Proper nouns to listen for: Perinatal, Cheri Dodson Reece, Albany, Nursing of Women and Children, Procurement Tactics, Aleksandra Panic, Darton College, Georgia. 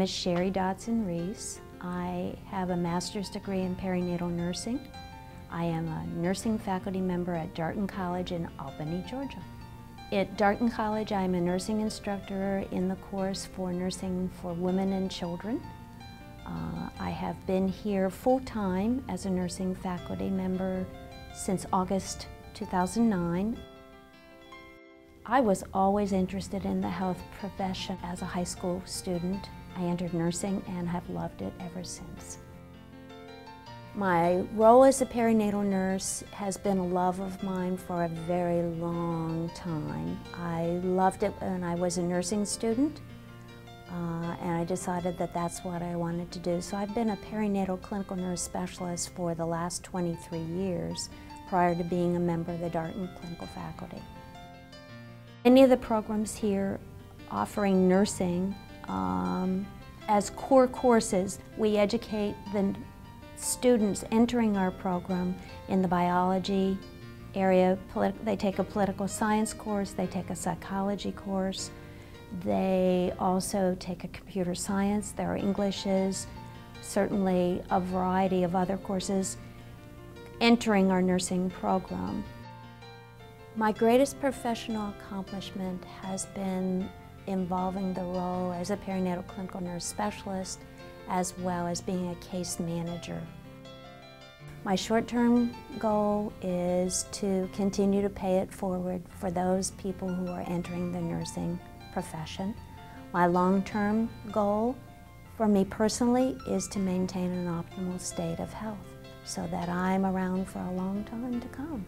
name is Cheri Dodson Reece. I have a master's degree in perinatal nursing. I am a nursing faculty member at Darton College in Albany, Georgia. At Darton College, I'm a nursing instructor in the course for nursing for women and children. I have been here full-time as a nursing faculty member since August 2009. I was always interested in the health profession as a high school student. I entered nursing and have loved it ever since. My role as a perinatal nurse has been a love of mine for a very long time. I loved it when I was a nursing student, and I decided that that's what I wanted to do. So I've been a perinatal clinical nurse specialist for the last 23 years prior to being a member of the Darton clinical faculty. Many of the programs here offering nursing as core courses, we educate the students entering our program in the biology area. They take a political science course, they take a psychology course, they also take a computer science, there are Englishes, certainly a variety of other courses entering our nursing program. My greatest professional accomplishment has been involving the role as a perinatal clinical nurse specialist as well as being a case manager. My short-term goal is to continue to pay it forward for those people who are entering the nursing profession. My long-term goal for me personally is to maintain an optimal state of health so that I'm around for a long time to come.